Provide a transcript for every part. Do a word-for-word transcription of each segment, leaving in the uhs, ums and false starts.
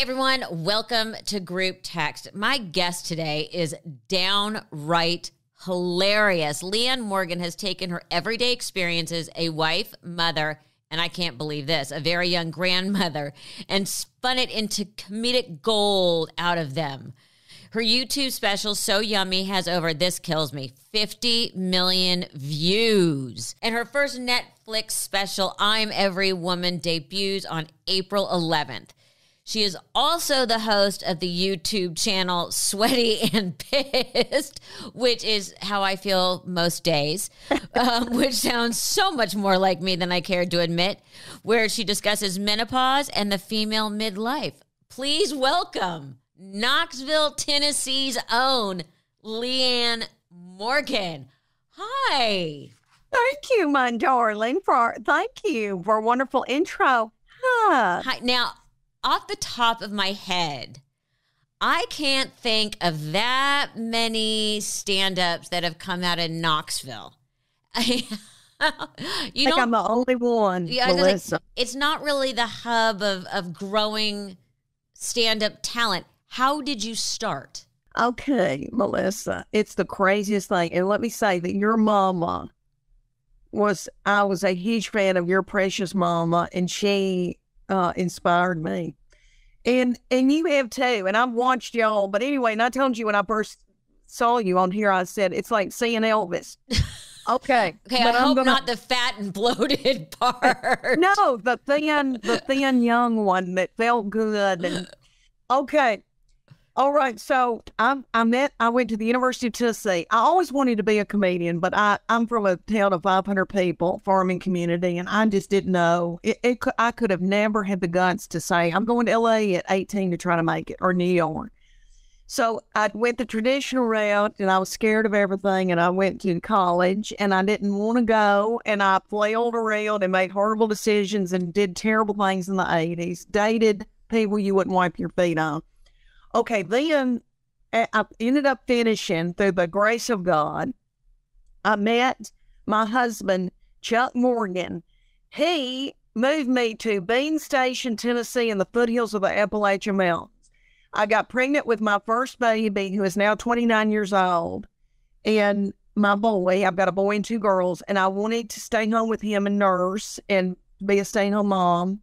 Everyone, welcome to Group Text. My guest today is downright hilarious. Leanne Morgan has taken her everyday experiences, a wife, mother, and I can't believe this, a very young grandmother, and spun it into comedic gold out of them. Her YouTube special, So Yummy, has over, this kills me, fifty million views. And her first Netflix special, I'm Every Woman, debuts on April eleventh. She is also the host of the YouTube channel Sweaty and Pissed, which is how I feel most days, um, which sounds so much more like me than I cared to admit, where she discusses menopause and the female midlife. Please welcome Knoxville, Tennessee's own Leanne Morgan. Hi. Thank you, my darling. For Thank you for a wonderful intro. Huh. Hi. Now, off the top of my head, I can't think of that many stand-ups that have come out of Knoxville. you I think I'm the only one, yeah, Melissa. Like, it's not really the hub of, of growing stand-up talent. How did you start? Okay, Melissa, it's the craziest thing. And let me say that your mama was, I was a huge fan of your precious mama, and she Uh, inspired me, and and you have too, and I've watched y'all. But anyway, and I told you when I first saw you on here, I said it's like seeing Elvis. Okay, okay. But I I'm hope gonna... not the fat and bloated part. No, the thin, the thin young one that felt good. And okay, all right. So I I met I went to the University of Tennessee. I always wanted to be a comedian, but I I'm from a town of five hundred people, farming community, and I just didn't know it. it I could have never had the guts to say I'm going to L A at eighteen to try to make it, or New York. So I went the traditional route, and I was scared of everything. And I went to college, and I didn't want to go, and I flailed around and made horrible decisions and did terrible things in the eighties. Dated people you wouldn't wipe your feet on. Okay, then I ended up finishing, through the grace of God, I met my husband, Chuck Morgan. He moved me to Bean Station, Tennessee, in the foothills of the Appalachian Mountains. I got pregnant with my first baby, who is now twenty-nine years old, and my boy, I've got a boy and two girls, and I wanted to stay home with him and nurse and be a stay-at-home mom,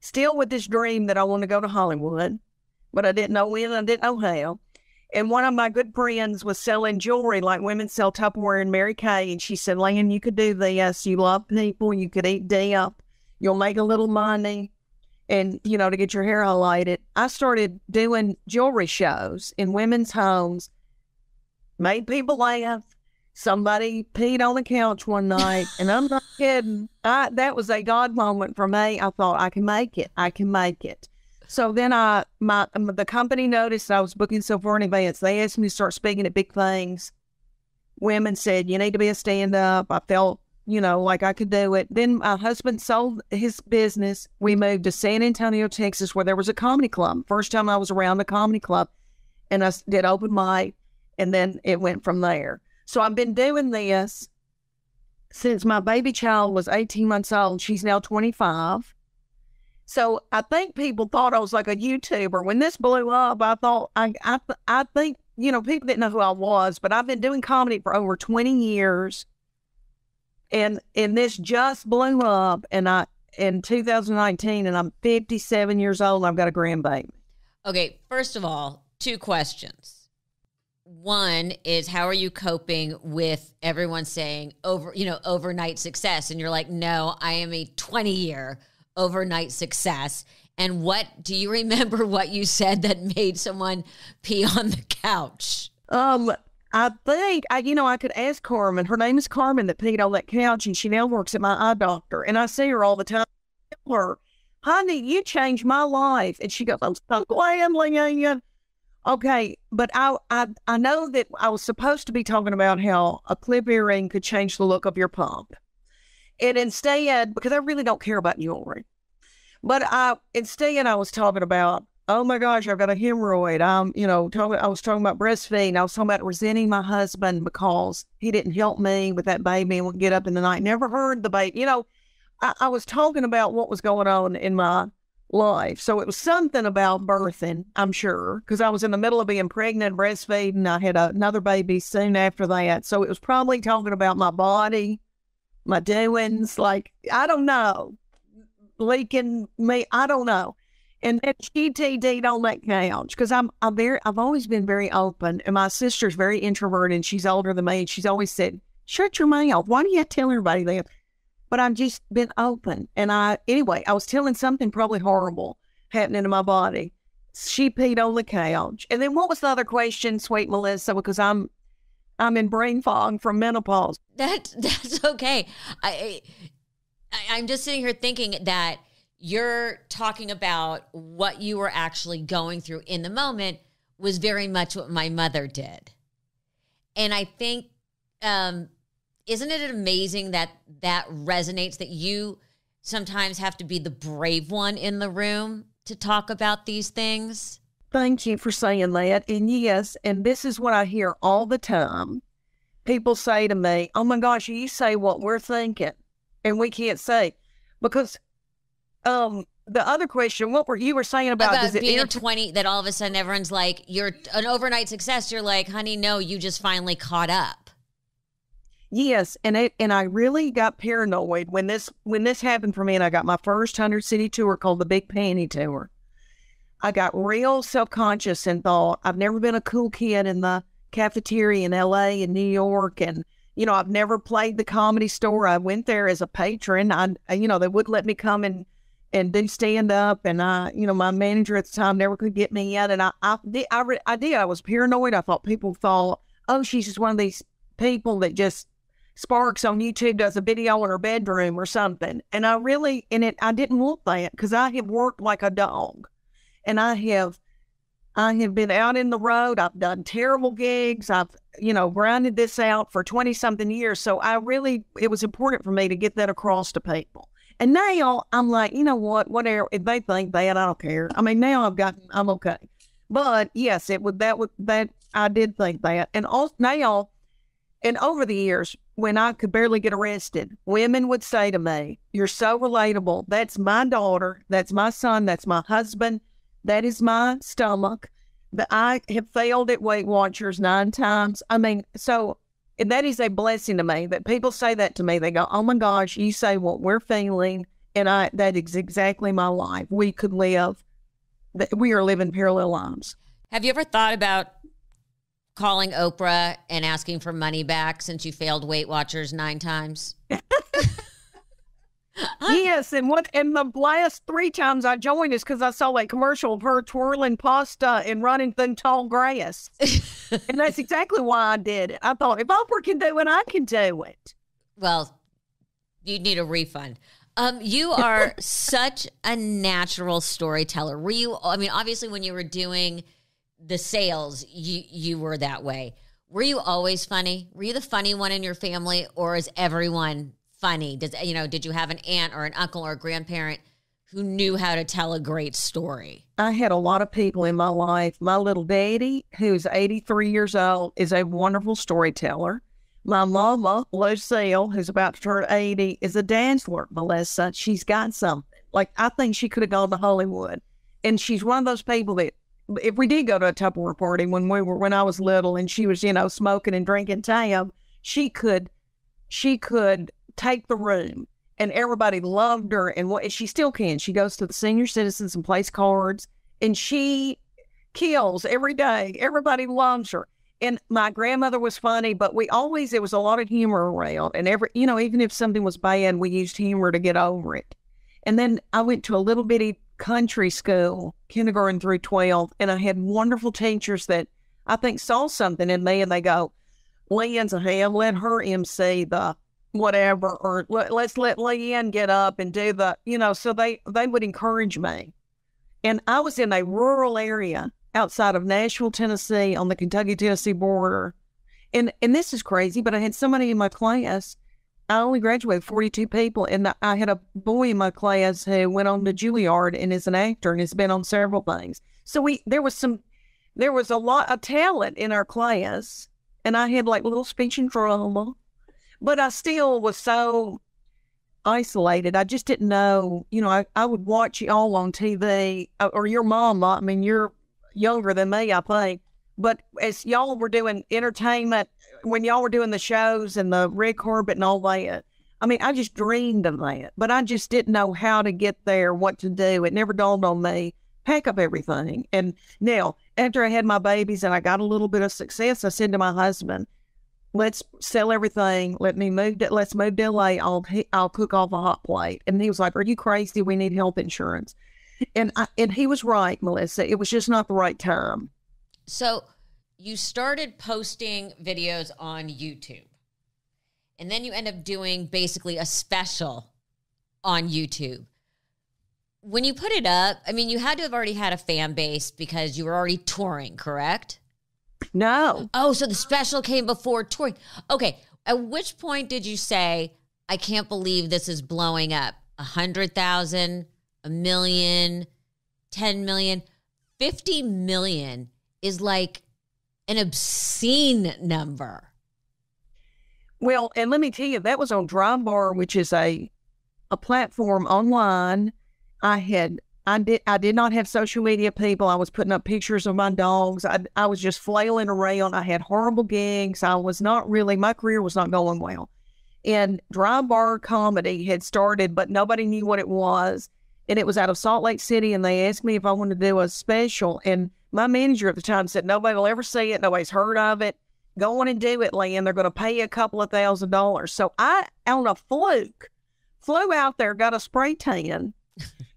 still with this dream that I want to go to Hollywood. But I didn't know when, I didn't know how. And one of my good friends was selling jewelry, like women sell Tupperware and Mary Kay. And she said, Leanne, you could do this. You love people. You could eat dip. You'll make a little money. And, you know, to get your hair highlighted. I started doing jewelry shows in women's homes. Made people laugh. Somebody peed on the couch one night. And I'm not kidding. I, that was a God moment for me. I thought, I can make it. I can make it. So then I, my, the company noticed I was booking so far in advance. They asked me to start speaking at big things. Women said, you need to be a stand-up. I felt, you know, like I could do it. Then my husband sold his business. We moved to San Antonio, Texas, where there was a comedy club. First time I was around a comedy club, and I did open mic, and then it went from there. So I've been doing this since my baby child was eighteen months old. She's now twenty-five. So I think people thought I was like a YouTuber. When this blew up, I thought, I, I, I think, you know, people didn't know who I was, but I've been doing comedy for over twenty years. And, and this just blew up and I, in two thousand nineteen, and I'm fifty-seven years old, and I've got a grandbaby. Okay. First of all, two questions. One is, how are you coping with everyone saying over, you know, overnight success? And you're like, no, I am a twenty year overnight success. And what do you remember what you said that made someone pee on the couch? Um, I think I, you know, I could ask Carmen. Her name is Carmen that peed on that couch, and she now works at my eye doctor. And I see her all the time. I tell her, honey, you changed my life. And she goes, I'm so glad, Leanne. Okay, but I, I, I know that I was supposed to be talking about how a clip earring could change the look of your pump. And instead, because I really don't care about jewelry, but I, instead I was talking about, oh my gosh, I've got a hemorrhoid. I'm, you know, talking, I was talking about breastfeeding. I was talking about resenting my husband because he didn't help me with that baby and would get up in the night. Never heard the baby. You know, I, I was talking about what was going on in my life. So it was something about birthing, I'm sure, because I was in the middle of being pregnant, breastfeeding. I had another baby soon after that. So it was probably talking about my body, my doings, like, I don't know, leaking me, I don't know. And then she T D'd on that couch, because I'm, I'm very, I've always been very open, and my sister's very introverted, and she's older than me, and she's always said, shut your mouth, why do you tell everybody that? But I've just been open, and I, anyway, I was telling something probably horrible happening to my body. She peed on the couch. And then what was the other question, sweet Melissa, because I'm, I'm in brain fog from menopause. That, that's okay. I, I, I'm just sitting here thinking that you're talking about what you were actually going through in the moment was very much what my mother did. And I think, um, isn't it amazing that that resonates, that you sometimes have to be the brave one in the room to talk about these things? Thank you for saying that. And yes, and this is what I hear all the time. People say to me, oh my gosh, you say what we're thinking and we can't say, because um, the other question, what were you were saying about, about is being it twenty, that all of a sudden everyone's like, you're an overnight success. You're like, honey, no, you just finally caught up. Yes, and it, and I really got paranoid when this when this happened for me, and I got my first hundred city tour called the Big Panty Tour. I got real self-conscious and thought, I've never been a cool kid in the cafeteria in L A and New York, and, you know, I've never played the Comedy Store. I went there as a patron. I, you know, they wouldn't let me come and, and do stand-up, and I, you know, my manager at the time never could get me in, and I, I, did, I, re, I did. I was paranoid. I thought people thought, oh, she's just one of these people that just Sparks on YouTube does a video in her bedroom or something. And I really, and it, I didn't want that, because I have worked like a dog, and I have, I have been out in the road. I've done terrible gigs. I've, you know, grinded this out for twenty something years. So I really, it was important for me to get that across to people. And now I'm like, you know what, whatever, if they think that, I don't care. I mean, now I've gotten, I'm okay. But yes, it would, that would, that I did think that. And all now, and over the years, when I could barely get arrested, women would say to me, you're so relatable. That's my daughter. That's my son. That's my husband. That is my stomach. But I have failed at Weight Watchers nine times. I mean, so that is a blessing to me that people say that to me. They go, oh my gosh, you say what we're feeling. And I, that is exactly my life. We could live, we are living parallel lives. Have you ever thought about calling Oprah and asking for money back since you failed Weight Watchers nine times? Yes, and what? And the last three times I joined is because I saw a commercial of her twirling pasta and running through tall grass. And that's exactly why I did it. I thought, if Oprah can do it, I can do it. Well, you need a refund. Um, you are such a natural storyteller. Were you, I mean, obviously when you were doing the sales, you, you were that way. Were you always funny? Were you the funny one in your family, or is everyone funny? Does, you know, did you have an aunt or an uncle or a grandparent who knew how to tell a great story? I had a lot of people in my life. My little daddy, who's eighty-three years old, is a wonderful storyteller. My mama, Lucille, who's about to turn eighty, is a dancer, Melissa. She's got something. Like, I think she could have gone to Hollywood. And she's one of those people that, if we did go to a Tupperware party when we were, when I was little, and she was, you know, smoking and drinking tab, she could, she could take the room, and everybody loved her. And what, she still can. She goes to the senior citizens and plays cards, and she kills every day. Everybody loves her. And my grandmother was funny, but we always, there was a lot of humor around, and every, you know, even if something was bad, we used humor to get over it. And then I went to a little bitty country school, kindergarten through twelve, and I had wonderful teachers that I think saw something in me, and they go, Leanne's a ham, let her M C the whatever, or let's let Leanne get up and do the, you know, so they, they would encourage me. And I was in a rural area outside of Nashville, Tennessee, on the Kentucky-Tennessee border. And, and this is crazy, but I had somebody in my class, I only graduated forty-two people, and I had a boy in my class who went on to Juilliard and is an actor and has been on several things. So we, there was some, there was a lot of talent in our class, and I had like little speech and drama, but I still was so, isolated. I just didn't know, you know, I, I would watch you all on T V, or your mom. I mean, you're younger than me, I think. But as y'all were doing entertainment, when y'all were doing the shows and the Rick Corbett and all that, I mean, I just dreamed of that. But I just didn't know how to get there, what to do. It never dawned on me. Pack up everything. And now, after I had my babies and I got a little bit of success, I said to my husband, let's sell everything. Let me move to, let's move to L A. I'll, I'll cook off a hot plate. And he was like, are you crazy? We need health insurance. And I, and he was right, Melissa. It was just not the right time. So you started posting videos on YouTube, and then you end up doing basically a special on YouTube. When you put it up, I mean, you had to have already had a fan base because you were already touring, correct? No. Oh, so the special came before touring. Okay. At which point did you say, I can't believe this is blowing up? A hundred thousand, a million, ten million, fifty million is like an obscene number. Well, and let me tell you, that was on Drybar, which is a a platform online. I had, I did, I did not have social media people. I was putting up pictures of my dogs. I, I was just flailing around. I had horrible gigs. I was not really, my career was not going well. And Drybar comedy had started, but nobody knew what it was. And it was out of Salt Lake City. And they asked me if I wanted to do a special. And my manager at the time said, nobody will ever see it. Nobody's heard of it. Go on and do it, Leanne. They're going to pay you a couple of thousand dollars. So I, on a fluke, flew out there, got a spray tan,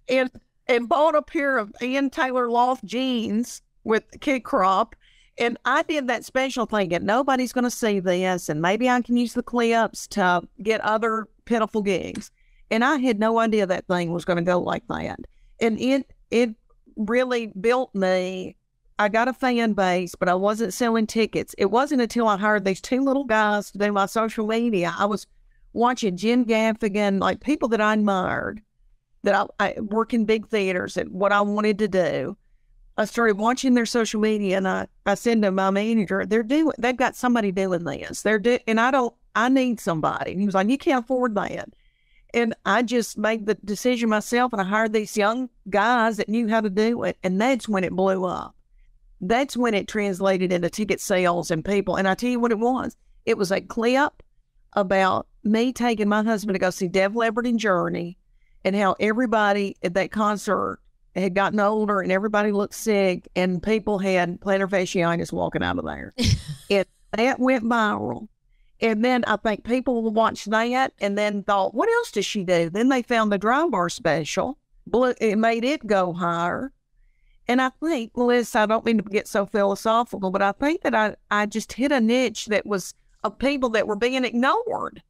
and and bought a pair of Ann Taylor Loft jeans with kid crop. And I did that special thinking, nobody's going to see this, and maybe I can use the clips to get other pitiful gigs. And I had no idea that thing was going to go like that. And it, it really built me. I got a fan base, but I wasn't selling tickets. It wasn't until I hired these two little guys to do my social media. I was watching Jim Gaffigan, like people that I admired, that I, I work in big theaters and what I wanted to do. I started watching their social media, and I, I said to my manager, they're doing, they've got somebody doing this. They're do, and I don't, I need somebody. And he was like, you can't afford that. And I just made the decision myself, and I hired these young guys that knew how to do it. And that's when it blew up. That's when it translated into ticket sales and people. And I tell you what it was. It was a clip about me taking my husband to go see Def Leppard and Journey, and how everybody at that concert had gotten older and everybody looked sick, and people had plantar fasciitis walking out of there. And that went viral. And then I think people watched that and then thought, what else does she do? Then they found the Drybar special. It made it go higher. And I think, Liz, I don't mean to get so philosophical, but I think that I, I just hit a niche that was of people that were being ignored,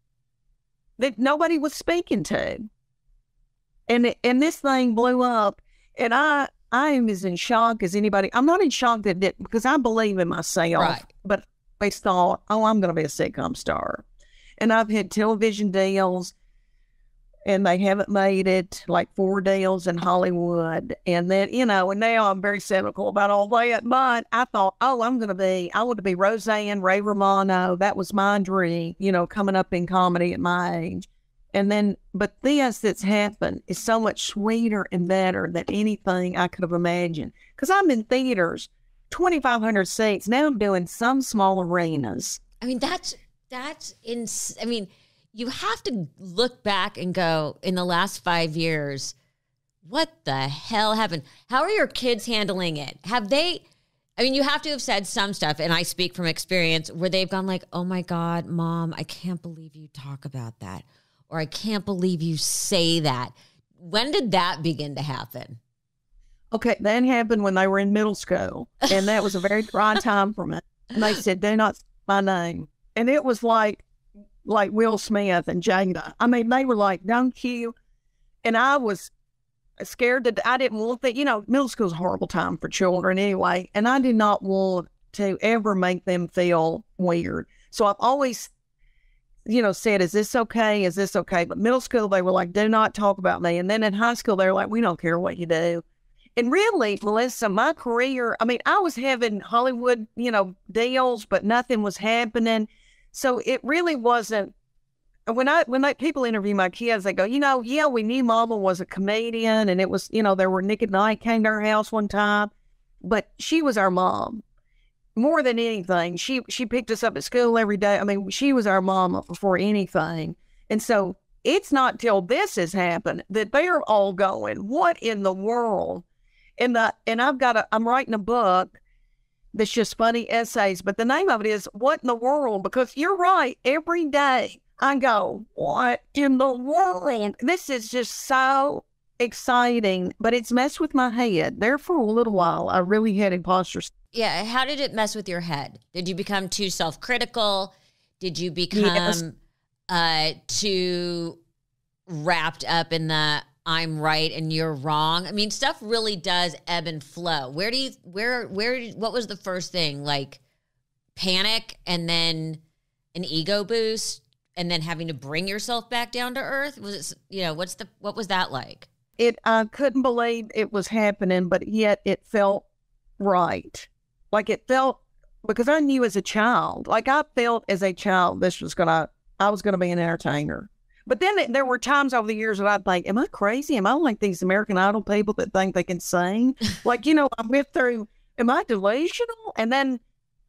that nobody was speaking to. And and this thing blew up, and I I am as in shock as anybody. I'm not in shock that it, because I believe in myself, right. But I always thought, oh, I'm going to be a sitcom star. And I've had television deals, and they haven't made it, like four deals in Hollywood. And then, you know, and now I'm very cynical about all that, but I thought, oh, I'm going to be, I want to be Roseanne, Ray Romano. That was my dream, you know, coming up in comedy at my age. And then, but this that's happened is so much sweeter and better than anything I could have imagined. Because I'm in theaters, twenty-five hundred seats. Now I'm doing some small arenas. I mean, that's, that's, in, I mean, you have to look back and go, in the last five years, what the hell happened? How are your kids handling it? Have they, I mean, you have to have said some stuff, and I speak from experience, where they've gone like, oh my God, Mom, I can't believe you talk about that. Or I can't believe you say that. When did that begin to happen? Okay, that happened when they were in middle school, and that was a very dry time for me. And they said, do not say my name. And it was like like Will Smith and Jada. I mean, they were like, don't you? And I was scared that I didn't want that. You know, middle school is a horrible time for children anyway, and I did not want to ever make them feel weird. So I've always, you know, said, is this okay? Is this okay? But middle school, they were like, do not talk about me. And then in high school, they were like, we don't care what you do. And really, Melissa, my career, I mean, I was having Hollywood, you know, deals, but nothing was happening. So it really wasn't, when I when like people interview my kids, they go, you know, yeah, we knew Mama was a comedian, and it was, you know, there were Nick and I came to her house one time, but she was our mom. More than anything, she she picked us up at school every day. I mean, she was our mama before anything. And so it's not till this has happened that they're all going, what in the world? And the and I've got a I'm writing a book that's just funny essays, but the name of it is What in the World? Because you're right, every day I go, what in the world? This is just so exciting, but it's messed with my head. There for a little while, I really had imposter syndrome. Yeah, how did it mess with your head? Did you become too self-critical? Did you become yes. uh, too wrapped up in the I'm right and you're wrong? I mean, stuff really does ebb and flow. Where do you, where, where, what was the first thing? Like panic and then an ego boost and then having to bring yourself back down to earth? Was it, you know, what's the, what was that like? It, I couldn't believe it was happening, but yet it felt right. Like it felt, because I knew as a child, like I felt as a child, this was going to, I was going to be an entertainer. But then there were times over the years that I'd think, am I crazy? Am I like these American Idol people that think they can sing? Like, you know, I went through, am I delusional? And then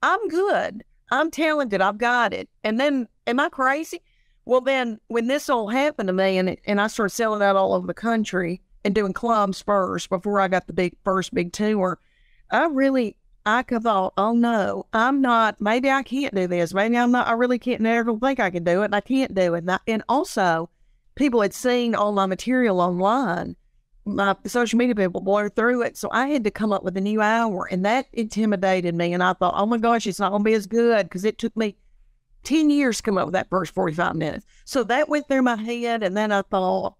I'm good. I'm talented. I've got it. And then, am I crazy? Well, then when this all happened to me and, it, and I started selling out all over the country and doing clubs first before I got the big first big tour, I really, I thought, oh no, I'm not, maybe I can't do this. Maybe I'm not, I really can't, never think I can do it. And I can't do it. And, I, and also, people had seen all my material online. My social media people blurred through it. So I had to come up with a new hour. And that intimidated me. And I thought, oh my gosh, it's not going to be as good. Because it took me ten years to come up with that first forty-five minutes. So that went through my head. And then I thought,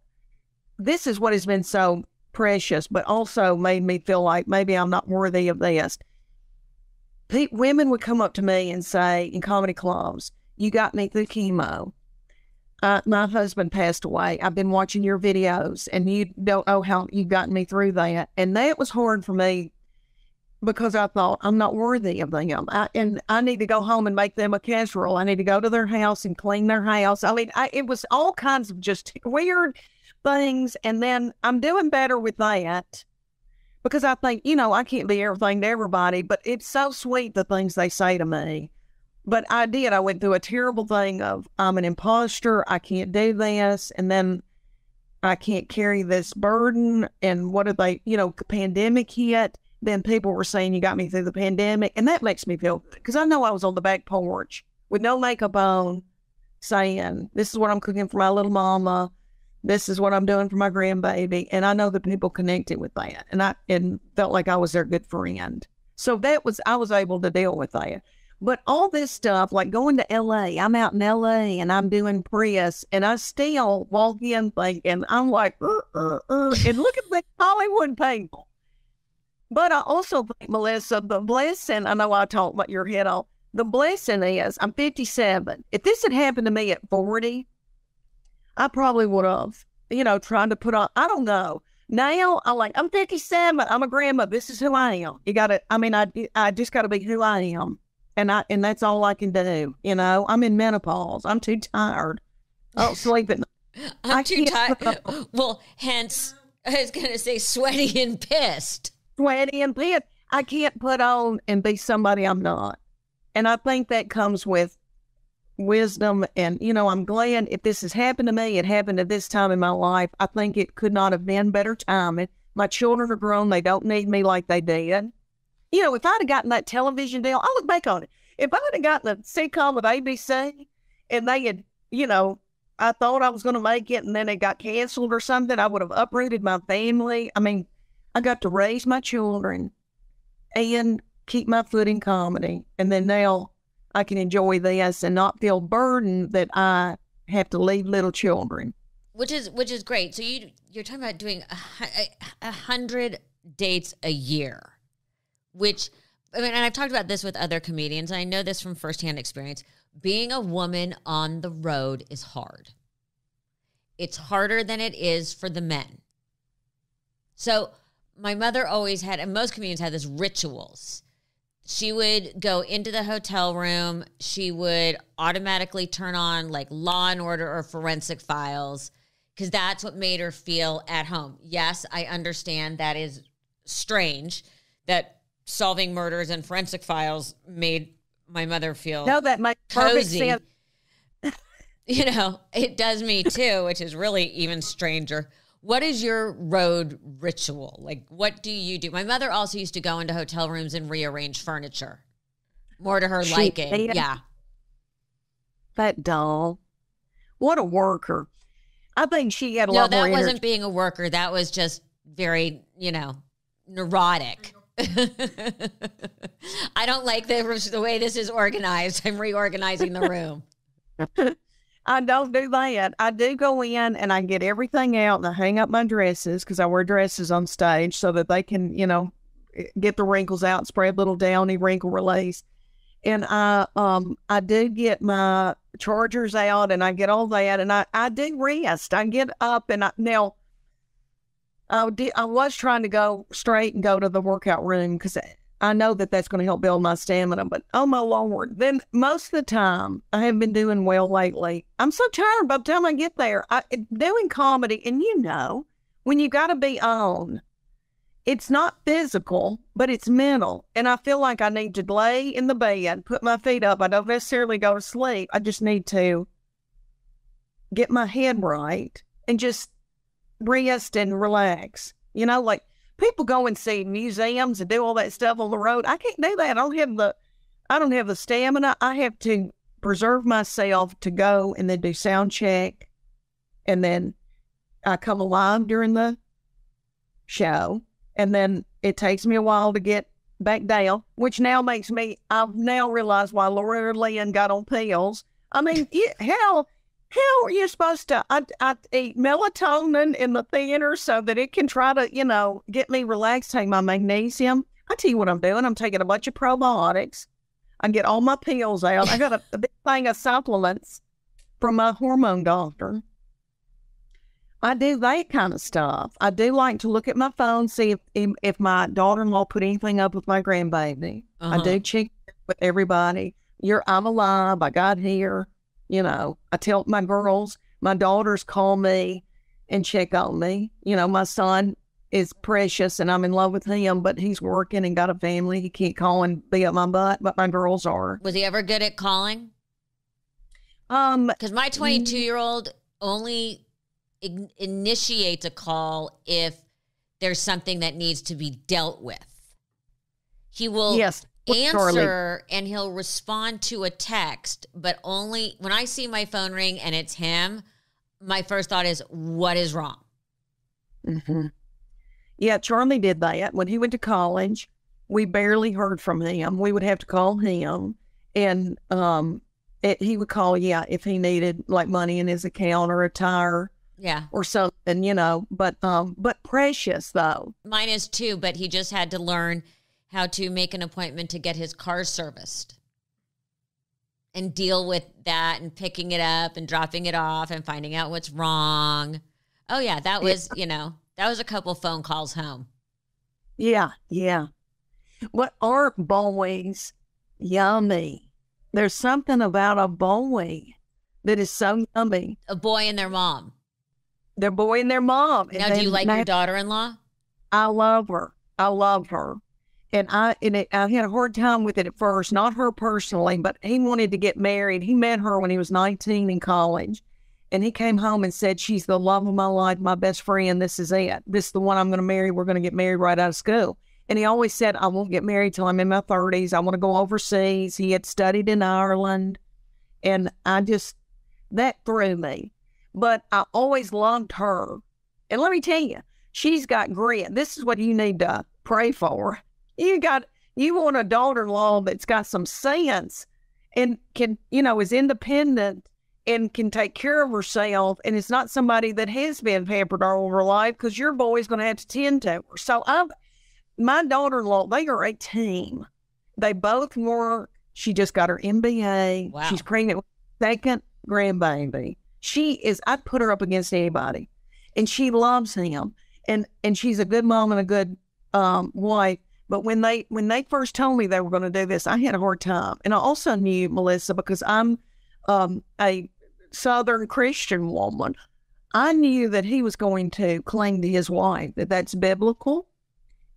this is what has been so precious, but also made me feel like maybe I'm not worthy of this. Pe women would come up to me and say in comedy clubs, you got me through chemo. Uh, my husband passed away. I've been watching your videos and you don't know how you've gotten me through that. And that was hard for me because I thought I'm not worthy of them. I, and I need to go home and make them a casserole. I need to go to their house and clean their house. I mean, I, it was all kinds of just weird things. And then I'm doing better with that because I think, you know, I can't be everything to everybody, but it's so sweet, the things they say to me. But I did, I went through a terrible thing of I'm an imposter, I can't do this. And then I can't carry this burden. And what are they, you know, pandemic hit. Then people were saying, you got me through the pandemic. And that makes me feel, because I know I was on the back porch with no makeup on saying, this is what I'm cooking for my little mama. This is what I'm doing for my grandbaby. And I know that people connected with that. And I and felt like I was their good friend. So that was, I was able to deal with that. But all this stuff, like going to L A, I'm out in L A and I'm doing press and I still walk in thinking, I'm like, uh, uh, uh, and look at the Hollywood people. But I also think, Melissa, the blessing, I know I talked about your head off. The blessing is I'm fifty-seven. If this had happened to me at forty, I probably would have, you know, trying to put on, I don't know. Now I'm like, I'm fifty-seven. I'm a grandma. This is who I am. You got to, I mean, I, I just got to be who I am. And I, and that's all I can do. You know, I'm in menopause. I'm too tired. I don't sleep at night. I'm I too tired. Well, hence, I was going to say sweaty and pissed. Sweaty and pissed. I can't put on and be somebody I'm not. And I think that comes with wisdom, and you know, I'm glad if this has happened to me, it happened at this time in my life. I think it could not have been better timing. My children are grown, they don't need me like they did. You know, if I'd have gotten that television deal, I look back on it. If I'd have gotten a sitcom with A B C and they had, you know, I thought I was going to make it and then it got canceled or something, I would have uprooted my family. I mean, I got to raise my children and keep my foot in comedy, and then now I can enjoy this and not feel burdened that I have to leave little children, which is which is great. So you you're talking about doing a, a hundred dates a year, which I mean, and I've talked about this with other comedians. And I know this from firsthand experience. Being a woman on the road is hard. It's harder than it is for the men. So my mother always had, and most comedians had, this rituals. She would go into the hotel room. She would automatically turn on like Law and Order or Forensic Files because that's what made her feel at home. Yes, I understand that is strange that solving murders and Forensic Files made my mother feel no, that my cozy. You know, it does me too, which is really even stranger. What is your road ritual? Like, what do you do? My mother also used to go into hotel rooms and rearrange furniture, more to her she, liking. They, yeah. That doll. What a worker. I think she had a no, lot more No, that wasn't energy. Being a worker. That was just very, you know, neurotic. I don't like the, the way this is organized. I'm reorganizing the room. I don't do that. I do go in and I get everything out and I hang up my dresses because I wear dresses on stage so that they can, you know, get the wrinkles out, spread a little downy wrinkle release. And I um I do get my chargers out and I get all that and I, I do rest. I get up and I, now I, did, I was trying to go straight and go to the workout room because I know that that's going to help build my stamina, but oh my Lord. Then most of the time, I have been doing well lately. I'm so tired by the time I get there. I, doing comedy, and you know, when you got to be on, it's not physical, but it's mental. And I feel like I need to lay in the bed, put my feet up. I don't necessarily go to sleep. I just need to get my head right and just rest and relax. You know, like, people go and see museums and do all that stuff on the road. I can't do that. I don't have the, I don't have the stamina. I have to preserve myself to go and then do sound check, and then I come alive during the show, and then it takes me a while to get back down. Which now makes me, I've now realized why Loretta Lynn got on pills. I mean, it, hell. How are you supposed to? I, I eat melatonin in the theater so that it can try to, you know, get me relaxed, take my magnesium. I tell you what I'm doing. I'm taking a bunch of probiotics. I get all my pills out. I got a, a big thing of supplements from my hormone doctor. I do that kind of stuff. I do like to look at my phone, see if, if my daughter-in-law put anything up with my grandbaby. Uh-huh. I do check with everybody. You're, I'm alive. I got here. You know, I tell my girls, my daughters call me and check on me. You know, my son is precious and I'm in love with him, but he's working and got a family. He can't call and be up my butt, but my girls are. Was he ever good at calling? Um, because my twenty-two-year-old only in- initiates a call if there's something that needs to be dealt with. He will... Yes. Answer and he'll respond to a text, but only when I see my phone ring and it's him, my first thought is, what is wrong? Mm-hmm. Yeah, Charlie did that. When he went to college, we barely heard from him. We would have to call him, and um, it, he would call, yeah, if he needed like money in his account or a tire. Yeah. Or something, you know, but, um, but precious though. Mine is too, but he just had to learn how to make an appointment to get his car serviced and deal with that and picking it up and dropping it off and finding out what's wrong. Oh, yeah, that was, yeah. You know, that was a couple phone calls home. Yeah, yeah. What are boys? Yummy. There's something about a boy that is so yummy. A boy and their mom. Their boy and their mom. Now, do you like your daughter-in-law? I love her. I love her. And I and it, I had a hard time with it at first, not her personally, but he wanted to get married. He met her when he was nineteen in college, and he came home and said, she's the love of my life, my best friend. This is it. This is the one I'm going to marry. We're going to get married right out of school. And he always said, I won't get married till I'm in my thirties. I want to go overseas. He had studied in Ireland, and I just, that threw me. But I always loved her. And let me tell you, she's got grit. This is what you need to pray for. You got, you want a daughter-in-law that's got some sense and can, you know, is independent and can take care of herself. And it's not somebody that has been pampered all her life because your boy's going to have to tend to her. So I'm, my daughter-in-law, they are a team. They both work. She just got her M B A. Wow. She's pregnant with her second grandbaby. She is, I'd put her up against anybody. And she loves him. And, and she's a good mom and a good um, wife. But when they when they first told me they were going to do this, I had a hard time. And I also knew, Melissa, because I'm um, a Southern Christian woman, I knew that he was going to cling to his wife, that that's biblical.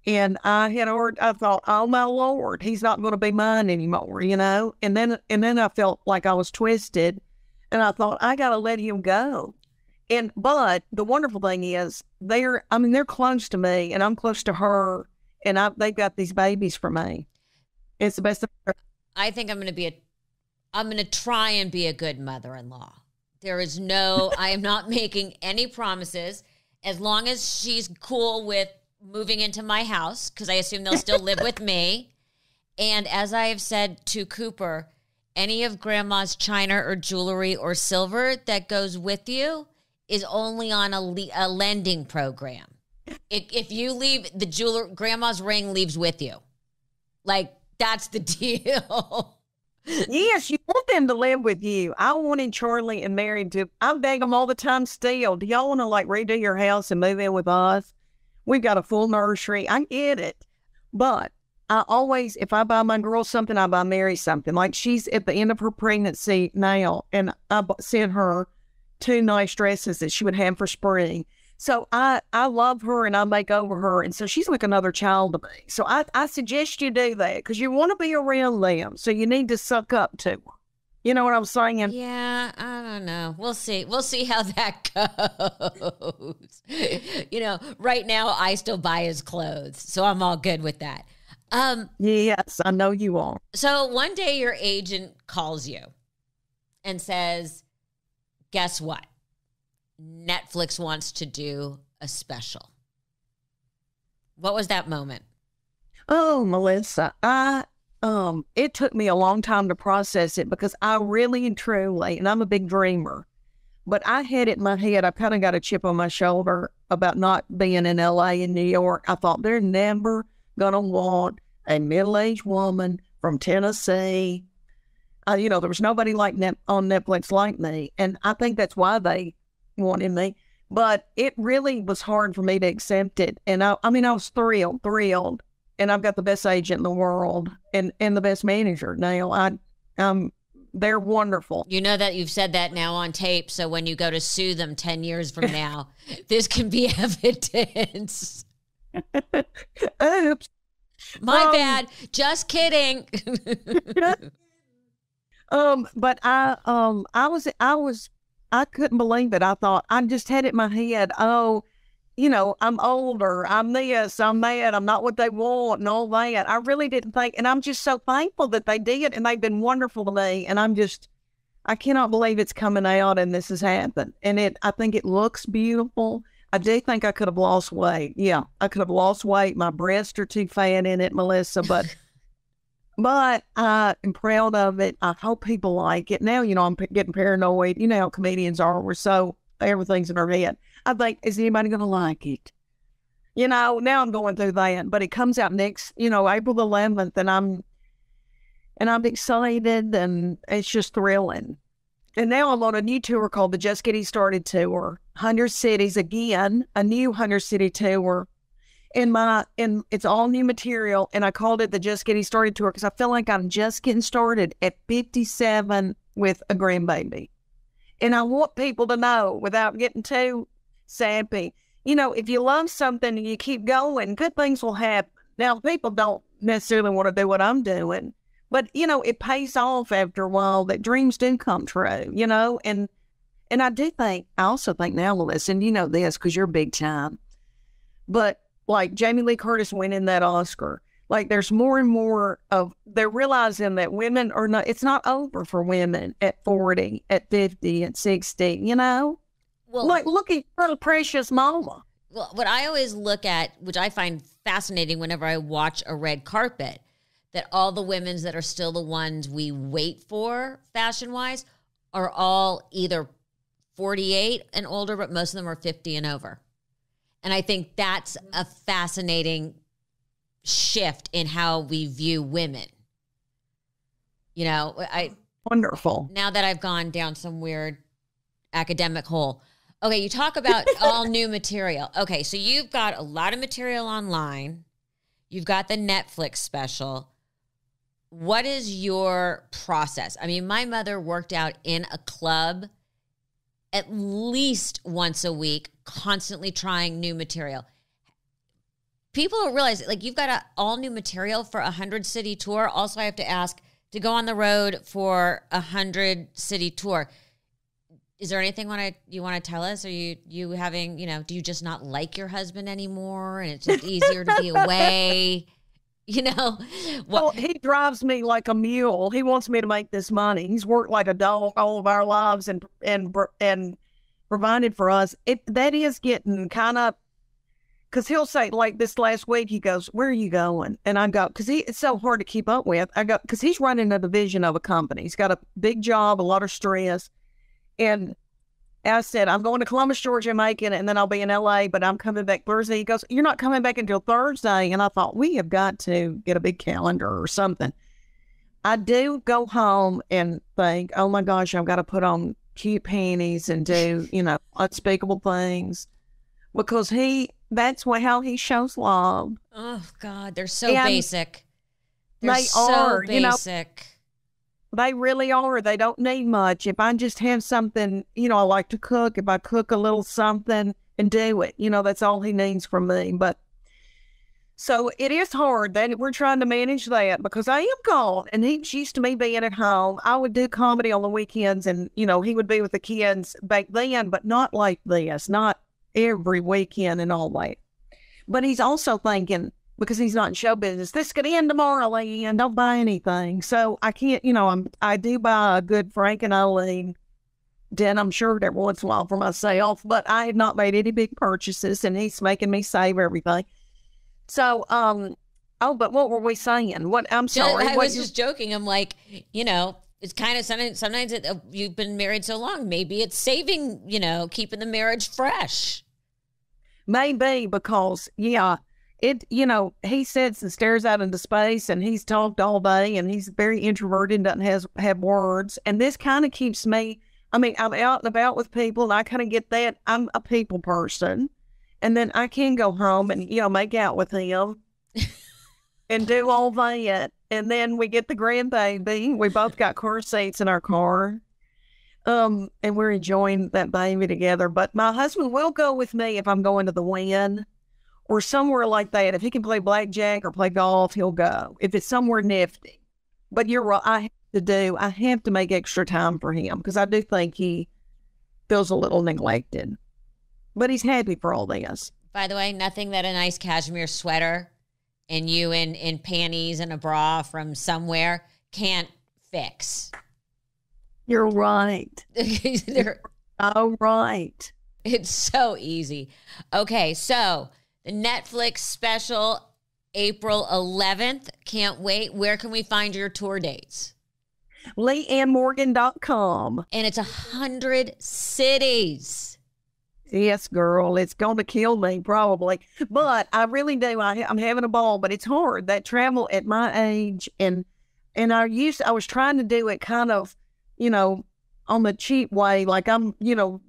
And I had heard, I thought, oh my Lord, he's not going to be mine anymore, you know? And then, and then I felt like I was twisted, and I thought, I got to let him go. And, but the wonderful thing is they're, I mean, they're close to me and I'm close to her, and I, they've got these babies for me. It's the best thing. I think I'm going to be a, I'm going to try and be a good mother-in-law. There is no, I am not making any promises as long as she's cool with moving into my house, because I assume they'll still live with me. And as I have said to Cooper, any of grandma's china or jewelry or silver that goes with you is only on a, le a lending program. If, if you leave the jeweler, grandma's ring leaves with you. Like, that's the deal. Yes, you want them to live with you. I wanted Charlie and Mary to, I beg them all the time still, do y'all want to like redo your house and move in with us? We've got a full nursery. I get it. But I always, if I buy my girl something, I buy Mary something. Like, she's at the end of her pregnancy now, and I sent her two nice dresses that she would have for spring. So I, I love her, and I make over her. And so she's like another child to me. So I, I suggest you do that, because you want to be around them. So you need to suck up to her. You know what I'm saying? Yeah, I don't know. We'll see. We'll see how that goes. You know, right now I still buy his clothes, so I'm all good with that. Um, yes, I know you are. So one day your agent calls you and says, guess what? Netflix wants to do a special. What was that moment? Oh, Melissa, I... Um, it took me a long time to process it, because I really and truly, and I'm a big dreamer, but I had it in my head, I kind of got a chip on my shoulder about not being in L A and New York. I thought, they're never going to want a middle-aged woman from Tennessee. Uh, you know, there was nobody like net on Netflix like me, and I think that's why they wanted me. But it really was hard for me to accept it. And I, I mean, I was thrilled, thrilled. And I've got the best agent in the world, and, and the best manager now. I, um, they're wonderful. You know that you've said that now on tape, so when you go to sue them ten years from now, this can be evidence. Oops. My um, bad. Just kidding. um, but I, um, I was, I was, I couldn't believe it. I thought, I just had it in my head, oh, you know, I'm older, I'm this, I'm that, I'm not what they want, and all that. I really didn't think, and I'm just so thankful that they did, and they've been wonderful to me, and I'm just, I cannot believe it's coming out, and this has happened. And it, I think it looks beautiful. I do think I could have lost weight. Yeah, I could have lost weight. My breasts are too fat in it, Melissa, but, but I am proud of it. I hope people like it. Now, you know, I'm getting paranoid. You know how comedians are. We're so, everything's in our head. I think, is anybody going to like it? You know, now I'm going through that, but it comes out next, you know, April the eleventh, and I'm, and I'm excited, and it's just thrilling. And now I'm on a new tour called the Just Getting Started Tour, one hundred cities again, a new one hundred city tour. And my, and it's all new material, and I called it the Just Getting Started Tour because I feel like I'm just getting started at fifty-seven with a grandbaby. And I want people to know, without getting too sappy, you know, if you love something and you keep going, good things will happen. Now, people don't necessarily want to do what I'm doing, but, you know, it pays off after a while, that dreams do come true, you know. And and I do think, I also think now, Melissa, and you know this because you're big time, but like Jamie Lee Curtis winning that Oscar, like there's more and more of, they're realizing that women are not, it's not over for women at forty, at fifty, at sixty, you know. Well, like, look at little precious mama. Well, what I always look at, which I find fascinating whenever I watch a red carpet, that all the women's that are still the ones we wait for fashion-wise are all either forty-eight and older, but most of them are fifty and over. And I think that's a fascinating shift in how we view women. You know, I... Wonderful. Now that I've gone down some weird academic hole... Okay, you talk about all new material. Okay, so you've got a lot of material online. You've got the Netflix special. What is your process? I mean, my mother worked out in a club at least once a week, constantly trying new material. People don't realize, like, you've got a, all new material for a hundred-city tour. Also, I have to ask, to go on the road for a hundred-city tour, is there anything wanna, you want to tell us? Are you you having, you know, do you just not like your husband anymore and it's just easier to be away? You know? Well, well, he drives me like a mule. He wants me to make this money. He's worked like a dog all of our lives and and and provided for us. It That is getting kind of, because he'll say, like this last week, he goes, where are you going? And I go, because it's so hard to keep up with. I go, because he's running a division of a company. He's got a big job, a lot of stress. And I said, I'm going to Columbus, Georgia, Macon, and then I'll be in L A, but I'm coming back Thursday. He goes, you're not coming back until Thursday. And I thought, we have got to get a big calendar or something. I do go home and think, oh, my gosh, I've got to put on cute panties and do, you know, unspeakable things. Because he, that's how he shows love. Oh, God, they're so and basic. They're they so are, basic. You know, they really are. They don't need much. If I just have something, you know, I like to cook. If I cook a little something and do it, you know, that's all he needs from me. But so it is hard that we're trying to manage that because I am gone and he's used to me being at home. I would do comedy on the weekends and, you know, he would be with the kids back then, but not like this, not every weekend and all that. But he's also thinking, because he's not in show business, this could end tomorrow, Leanne. Don't buy anything. So I can't, you know, I'm, I do buy a good Frank and Eileen denim shirt every once in a while for myself, but I have not made any big purchases, and he's making me save everything. So, um, oh, but what were we saying? What I'm sorry. I was just joking. I'm like, you know, it's kind of sometimes, sometimes it, uh, you've been married so long, maybe it's saving, you know, keeping the marriage fresh. Maybe because, yeah. It, you know, he sits and stares out into space and he's talked all day and he's very introverted and doesn't has, have words. And this kind of keeps me, I mean, I'm out and about with people and I kind of get that. I'm a people person. And then I can go home and, you know, make out with him and do all that. And then we get the grandbaby. We both got car seats in our car. Um, and we're enjoying that baby together. But my husband will go with me if I'm going to the Wynn or somewhere like that. If he can play blackjack or play golf, he'll go. If it's somewhere nifty. But you're right. I have to do, I have to make extra time for him because I do think he feels a little neglected. But he's happy for all this. By the way, nothing that a nice cashmere sweater and you in, in panties and a bra from somewhere can't fix. You're right. You're so right. It's so easy. Okay, so the Netflix special, April eleventh. Can't wait. Where can we find your tour dates? leanne morgan dot com. And it's a hundred cities. Yes, girl. It's going to kill me, probably. But I really do. I, I'm having a ball, but it's hard. That travel at my age, and and I used, I was trying to do it kind of, you know, on the cheap way. Like I'm, you know,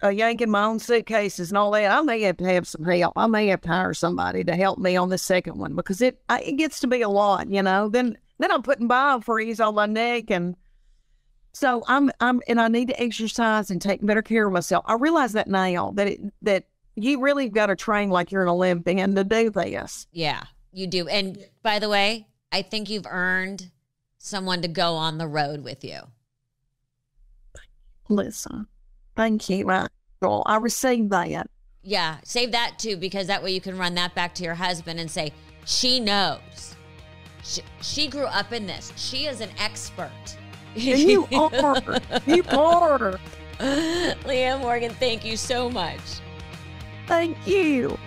Uh, yanking my own suitcases and all that. I may have to have some help. I may have to hire somebody to help me on the second one because it I, it gets to be a lot, you know. Then then I'm putting biofreeze on my neck, and so I'm I'm and I need to exercise and take better care of myself. I realize that now that it, that you really got to train like you're an Olympian to do this. Yeah, you do. And by the way, I think you've earned someone to go on the road with you. Listen. Thank you. Right. Well, I received that. Yeah. Save that too, because that way you can run that back to your husband and say, she knows. She, she grew up in this. She is an expert. You are. You are. Leanne Morgan, thank you so much. Thank you.